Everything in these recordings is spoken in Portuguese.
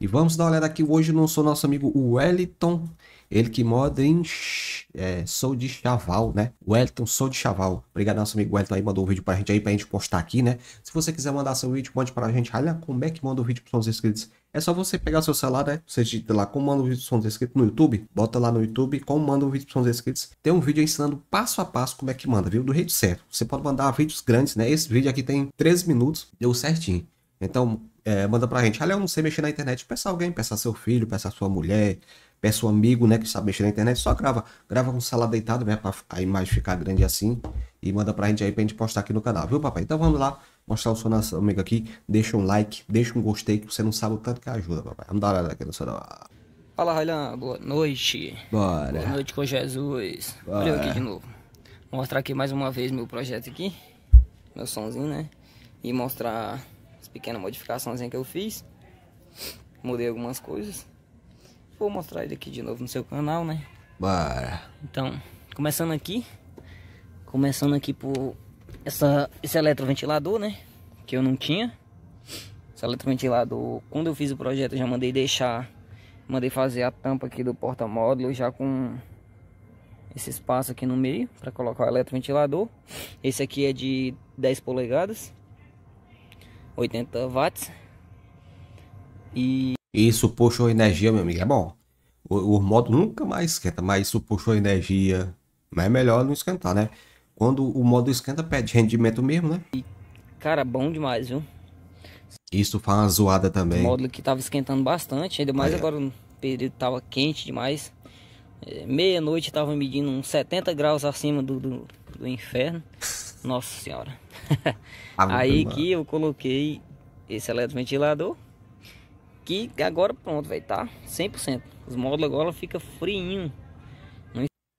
E vamos dar uma olhada aqui hoje no nosso amigo Wellington, ele que mora em Sou de Chaval, né? Wellington, Sou de Chaval. Obrigado nosso amigo Wellington aí, mandou um vídeo pra gente aí, pra gente postar aqui, né? Se você quiser mandar seu vídeo, mande pra gente. Olha como é que manda o vídeo pros seus inscritos. É só você pegar seu celular, né? Você digita lá como manda o vídeo pros seus inscritos no YouTube. Bota lá no YouTube como manda o vídeo pros seus inscritos. Tem um vídeo ensinando passo a passo como é que manda, viu? Do jeito certo. Você pode mandar vídeos grandes, né? Esse vídeo aqui tem 13 minutos, deu certinho. Então, manda pra gente. Olha, eu não sei mexer na internet. Peça alguém, peça seu filho, peça sua mulher, peça um amigo, né, que sabe mexer na internet. Só grava com o celular deitado, né, pra a imagem ficar grande assim. E manda pra gente aí, pra gente postar aqui no canal, viu, papai? Então vamos lá mostrar o seu nosso amigo aqui. Deixa um like, deixa um gostei, que você não sabe o tanto que ajuda, papai. Vamos dar uma olhada aqui no celular. Fala, Raylan, boa noite. Bora. Boa noite com Jesus. Olha eu aqui de novo. Vou mostrar aqui mais uma vez meu projeto aqui. Meu somzinho, né? E mostrar as pequenas modificações que eu fiz. Mudei algumas coisas. Vou mostrar ele aqui de novo no seu canal, né? Bora. Então, começando aqui por esse eletroventilador, né? Que eu não tinha. Esse eletroventilador, quando eu fiz o projeto, eu já mandei fazer a tampa aqui do porta-módulo já com esse espaço aqui no meio para colocar o eletroventilador. Esse aqui é de 10 polegadas. 80 watts. E isso puxou energia, meu amigo. É bom. O módulo nunca mais esquenta, mas isso puxou energia. Mas é melhor não esquentar, né? Quando o módulo esquenta, perde rendimento mesmo, né? E, cara, bom demais, viu? Isso faz uma zoada também. O módulo que tava esquentando bastante, ainda mais agora o período tava quente demais. Meia-noite tava medindo uns 70 graus acima do inferno. Nossa senhora. Aí que eu coloquei esse eletroventilador. Que agora pronto, vai tá 100%. Os módulos agora ficam friinho.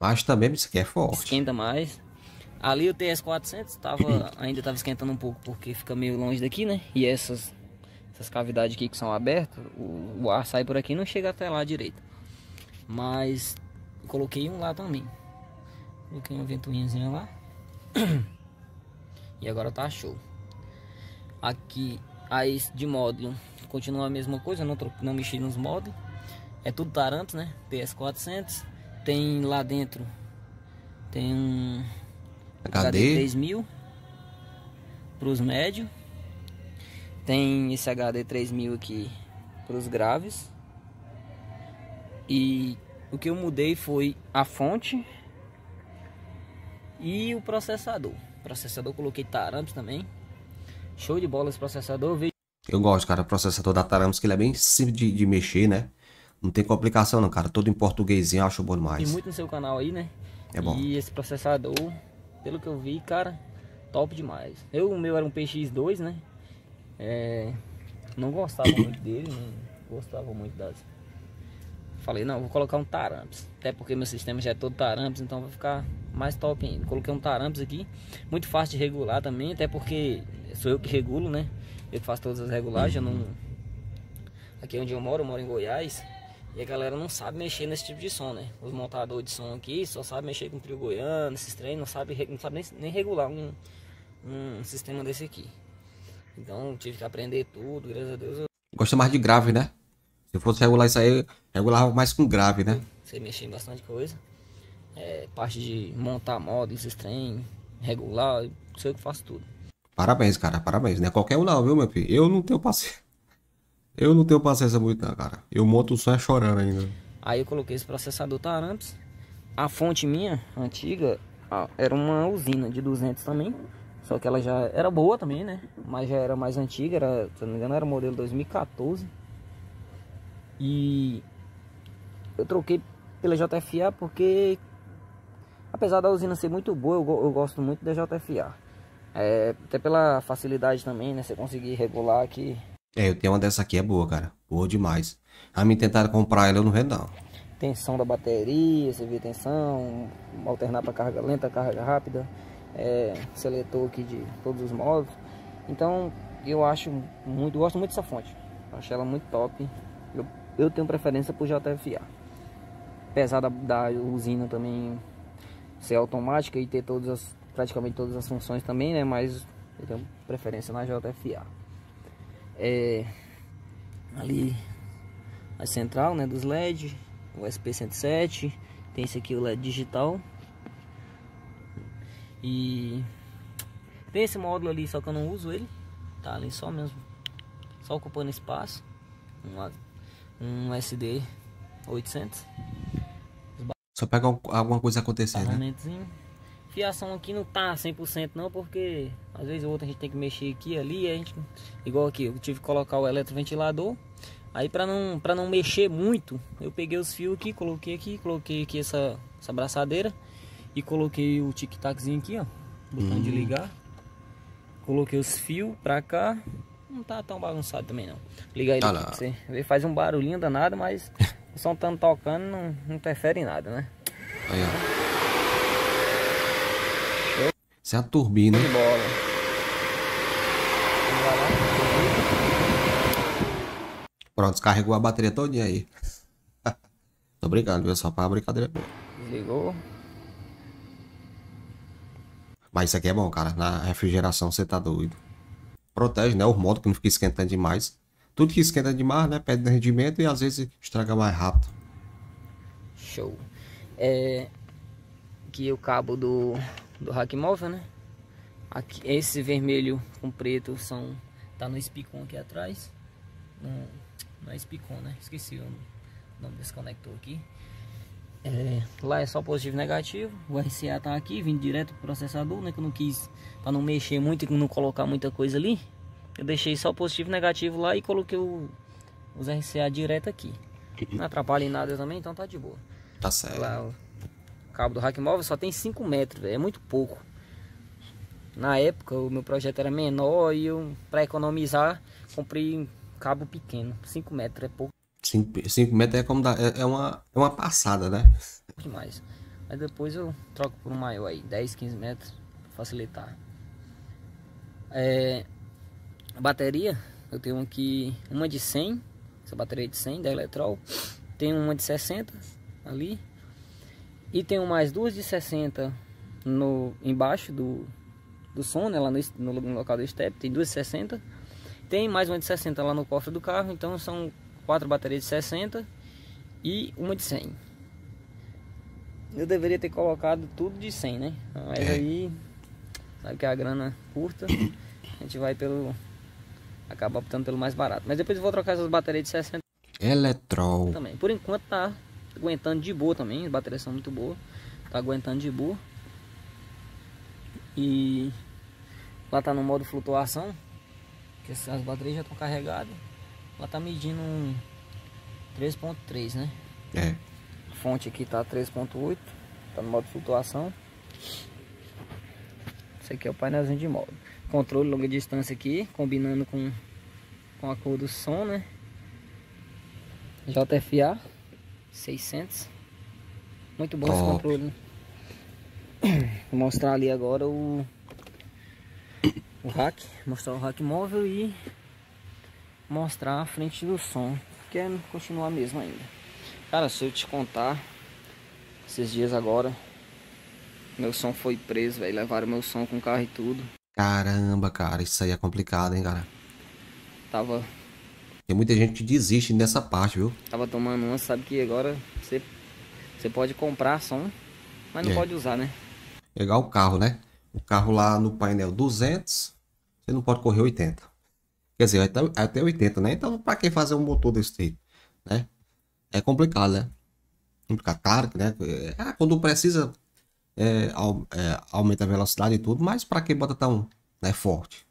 Mas também isso aqui é forte. Esquenta mais. Ali o TS400 ainda tava esquentando um pouco, porque fica meio longe daqui, né? E essas cavidades aqui que são abertas, o ar sai por aqui e não chega até lá direito. Mas coloquei um lá também. Coloquei uma ventoinhazinha lá. E agora tá show. Aqui, aí de módulo continua a mesma coisa, não mexi nos modos. É tudo Taramps, né? TS400. Tem lá dentro, tem um HD 3000 para os médios. Tem esse HD 3000 aqui para os graves. E o que eu mudei foi a fonte e o processador. Coloquei Taramps também. Show de bola esse processador. Eu gosto, cara, do processador da Taramps, que ele é bem simples de mexer, né? Não tem complicação não, cara. Todo em portuguesinho, eu acho bom demais. Tem muito no seu canal aí, né? É bom. E esse processador, pelo que eu vi, cara, top demais. O meu era um PX2, né? Não gostava muito dele, não gostava muito das... Falei, não, vou colocar um Taramps. Até porque meu sistema já é todo Taramps, então vai ficar mais top ainda. Coloquei um Taramps aqui, muito fácil de regular também, até porque sou eu que regulo, né? Eu faço todas as regulagens, não... Aqui onde eu moro em Goiás. E a galera não sabe mexer nesse tipo de som, né? Os montadores de som aqui só sabem mexer com trio goiano, esses trem, não sabe nem regular um sistema desse aqui. Então tive que aprender tudo, graças a Deus. Gosta mais de grave, né? Se eu fosse regular isso aí, eu regulava mais com grave, né? Você mexia em bastante coisa. Parte de montar modo, esses trem, regular, não sei o que faço tudo. Parabéns, cara, parabéns. Não é qualquer um não, viu, meu filho? Eu não tenho paciência. Eu não tenho paciência muito não, cara. Eu monto o som chorando ainda. Aí eu coloquei esse processador Taramps. A fonte minha, antiga, era uma usina de 200 também. Só que ela já era boa também, né? Mas já era mais antiga, era, se não me engano, era modelo 2014. E eu troquei pela JFA porque, apesar da usina ser muito boa, eu gosto muito da JFA. Até pela facilidade também, né? Você conseguir regular aqui. Eu tenho uma dessa aqui, é boa, cara. Boa demais. A mim tentaram comprar ela, eu não vendo não. Tensão da bateria, você vê tensão, alternar para carga lenta, carga rápida, seletor aqui de todos os modos. Então, eu acho muito, gosto muito dessa fonte. Acho ela muito top. Eu tenho preferência por JFA. Apesar da usina também ser automática e ter praticamente todas as funções também, né? Mas eu tenho preferência na JFA. Ali a central, né, dos LED, o SP107, tem esse aqui, o LED digital, e tem esse módulo ali, só que eu não uso ele, tá ali só mesmo, só ocupando espaço, um SD 800, só pega alguma coisa acontecer, né? Fiação aqui não tá 100% não, porque às vezes ou outra a gente tem que mexer aqui ali, a gente, igual aqui, eu tive que colocar o eletroventilador, aí para não mexer muito, eu peguei os fios aqui, coloquei aqui essa braçadeira e coloquei o tic-taczinho aqui, ó, botão de ligar, coloquei os fios para cá, não tá tão bagunçado também não. Liga ele aqui pra você ver, faz um barulhinho danado, mas o som tá tocando, não interfere em nada, né? Aí, ó. Isso é a turbina. Pronto, descarregou a bateria todinha aí. Tô brincando, viu? Só pra brincadeira. Desligou. Mas isso aqui é bom, cara. Na refrigeração você tá doido. Protege, né? O motor que não fica esquentando demais. Tudo que esquenta demais, né? Perde rendimento e às vezes estraga mais rápido. Show. É... Aqui é o cabo do rack móvel, né? Aqui, esse vermelho com preto tá no espicon aqui atrás. Não é espicon, né? Esqueci o nome desse conector aqui. Lá é só positivo e negativo. O RCA tá aqui, vindo direto pro processador, né? Que eu não quis, para não mexer muito e não colocar muita coisa ali, eu deixei só positivo e negativo lá e coloquei os RCA direto aqui. Não atrapalha em nada também, então tá de boa. Tá certo. Lá, cabo do rack móvel só tem 5 metros, véio, é muito pouco. Na época o meu projeto era menor e eu, para economizar, comprei um cabo pequeno. 5 metros é pouco. 5 metros é como uma passada, né? Demais. Mas depois eu troco por um maior aí, 10, 15 metros, pra facilitar. A bateria, eu tenho aqui uma de 100, essa bateria é de 100 da Eletrol, tem uma de 60 ali. E tenho mais duas de 60 embaixo do som, né, lá no local do step, tem duas de 60. Tem mais uma de 60 lá no cofre do carro, então são 4 baterias de 60 e uma de 100. Eu deveria ter colocado tudo de 100, né? Mas aí, sabe que a grana curta, a gente vai acaba optando pelo mais barato. Mas depois eu vou trocar essas baterias de 60. Eletrol. Também. Por enquanto tá aguentando de boa também, as baterias são muito boas, tá aguentando de boa. E lá tá no modo flutuação, que as baterias já estão carregadas. Lá tá medindo 3.3, né? A fonte aqui tá 3.8, tá no modo flutuação. Esse aqui é o painelzinho de modo controle longa distância aqui, combinando com a cor do som, né? JFA 600, muito bom. Top. Esse controle, né? Vou mostrar ali agora o rack, mostrar o rack móvel e mostrar a frente do som, que é continuar mesmo ainda. Cara, se eu te contar, esses dias agora meu som foi preso, velho, levaram meu som com o carro e tudo. Caramba, cara, isso aí é complicado, hein, cara. Tem muita gente que desiste nessa parte, viu? Tava tomando uma, sabe que agora você pode comprar som, mas não pode usar, né? Pegar o carro, né? O carro lá no painel 200, você não pode correr 80. Quer dizer, até 80, né? Então, pra que fazer um motor desse tipo, né? É complicado, né? Complicado, claro, né? Quando precisa, aumenta a velocidade e tudo, mas pra que bota tão forte?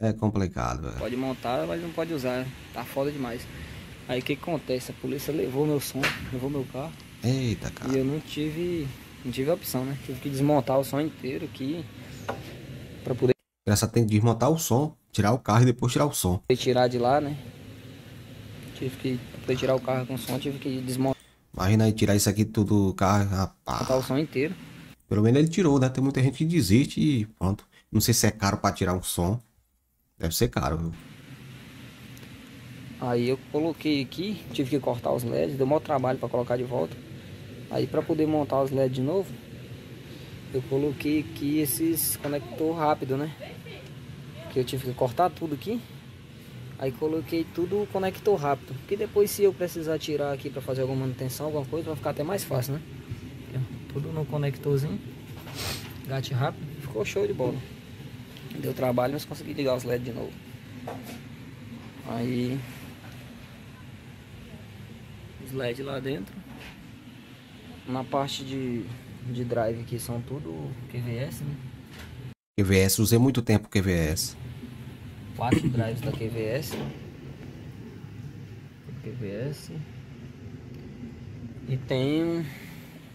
É complicado, velho. Pode montar, mas não pode usar. Tá foda demais. Aí o que acontece? A polícia levou meu som, levou meu carro. Eita, cara. E eu não tive opção, né? Tive que desmontar o som inteiro aqui pra poder... Essa tem que desmontar o som, tirar o carro e depois tirar o som. Tirar de lá, né? Tive que... Pra poder tirar o carro com o som, tive que desmontar. Imagina aí tirar isso aqui tudo do carro, rapaz. Desmontar o som inteiro. Pelo menos ele tirou, né? Tem muita gente que desiste e pronto. Não sei se é caro pra tirar um som. Deve ser caro, viu? Aí eu coloquei aqui, tive que cortar os LEDs, deu maior trabalho para colocar de volta. Aí para poder montar os LEDs de novo, eu coloquei aqui esses conector rápido, né? Que eu tive que cortar tudo aqui, Aí coloquei tudo o conector rápido, que depois se eu precisar tirar aqui para fazer alguma manutenção, alguma coisa, vai ficar até mais fácil, né? Tudo no conectorzinho, gato rápido, ficou show de bola. Deu trabalho, mas consegui ligar os LEDs de novo. Aí os LEDs lá dentro. Na parte de drive aqui são tudo QVS, né? QVS, usei muito tempo QVS. 4 drives da QVS. QVS. E tem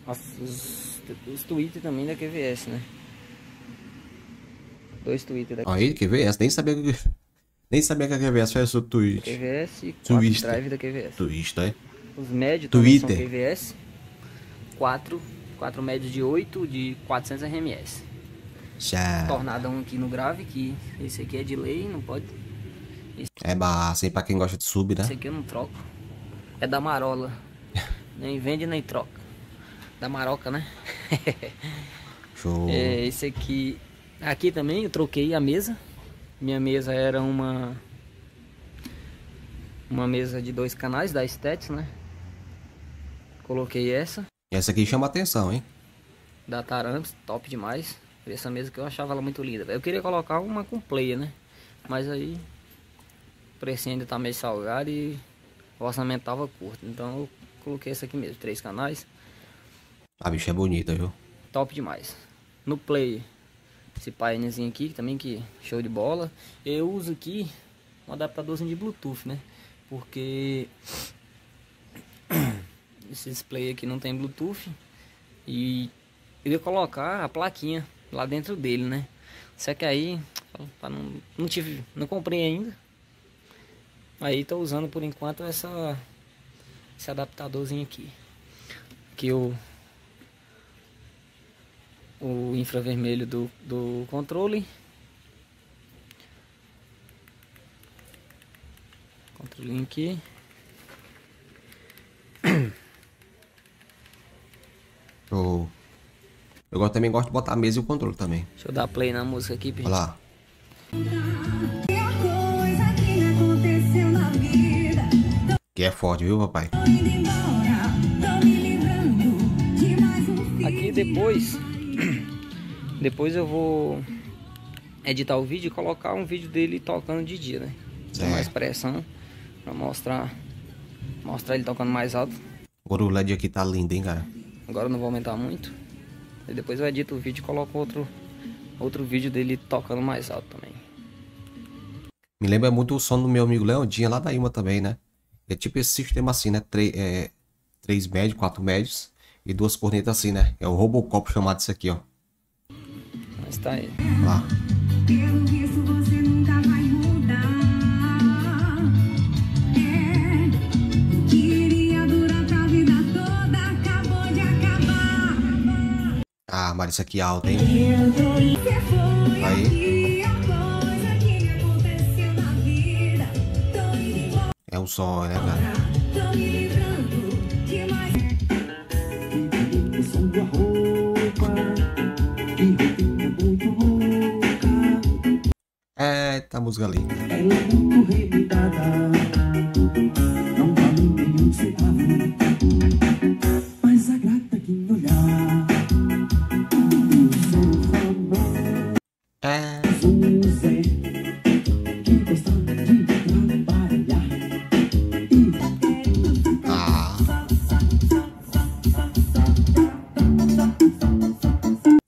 os tweets também da QVS, né? 2 tweets da QVS. Aí, QVS, nem sabia que a QVS faz o tweet. QVS e 4 drives da QVS. Twist, é? Os médios também são QVS. 4 médios de 8 de 400 RMS. Já. Tornadão aqui no grave, que esse aqui é de lei, não pode. Esse... É massa, hein, pra quem gosta de sub, né? Esse aqui eu não troco. É da Marola. Nem vende, nem troca. Da Maroca, né? Show. É, esse aqui. Aqui também eu troquei a mesa. Minha mesa era uma mesa de 2 canais da Estetis, né? Coloquei essa. Essa aqui chama atenção, hein? Da Taramps, top demais. Essa mesa que eu achava ela muito linda. Eu queria colocar uma com player, né? Mas aí o preço ainda tá meio salgado e o orçamento tava curto. Então eu coloquei essa aqui mesmo, 3 canais. A bicha é bonita, viu? Top demais. No player, esse painelzinho aqui também, que show de bola. Eu uso aqui um adaptadorzinho de Bluetooth, né? Porque... esse display aqui não tem Bluetooth e eu ia colocar a plaquinha lá dentro dele, né? Só que aí não comprei ainda. Aí tô usando por enquanto esse adaptadorzinho aqui, que o infravermelho do controle. Controlinho aqui. Oh. Eu também gosto de botar a mesa e o controle também. Deixa eu dar play na música aqui, Pedro. Olha lá. Que é forte, viu, papai? Aqui depois eu vou editar o vídeo e colocar um vídeo dele tocando de dia, né? Sem mais pressão, pra mostrar ele tocando mais alto. Agora o LED aqui tá lindo, hein, cara? Agora eu não vou aumentar muito. E depois eu edito o vídeo e coloco outro vídeo dele tocando mais alto também. Me lembra muito o som do meu amigo Leandinho lá da Ima também, né? É tipo esse sistema assim, né? 3 médios, 4 médios e 2 cornetas assim, né? É o Robocop chamado isso aqui, ó. Mas tá aí. Lá. Pelo visto você nunca vai mudar. Ah, mas isso aqui é alto, hein? Aí. É um som, né, cara? É, tá música linda.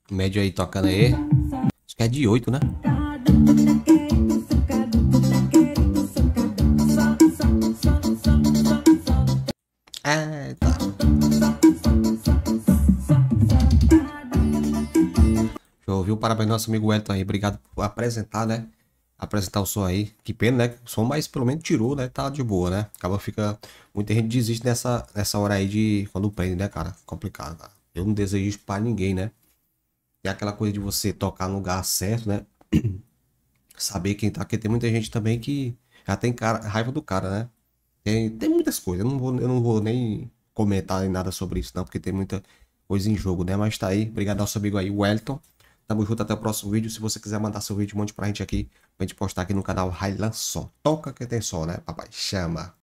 Médio aí tocando aí. Acho que é de 8, né? Ah, tá. Show, viu? Parabéns nosso amigo Wellington aí. Obrigado por apresentar, né? Apresentar o som aí. Que pena, né? O som, mas pelo menos tirou, né? Tá de boa, né? Acaba fica... Muita gente desiste nessa hora aí de... Quando prende, né, cara? Complicado, cara. Eu não desejo isso pra ninguém, né? É aquela coisa de você tocar no lugar certo, né? Saber quem tá. Porque tem muita gente também que já tem raiva do cara, né? Tem muitas coisas. Eu não vou nem comentar nem nada sobre isso, não. Porque tem muita coisa em jogo, né? Mas tá aí. Obrigado ao nosso amigo aí, Wellington. Tamo junto, até o próximo vídeo. Se você quiser mandar seu vídeo, mande pra gente aqui, pra gente postar aqui no canal Raylan Som. Toca que tem som, né, papai? Chama!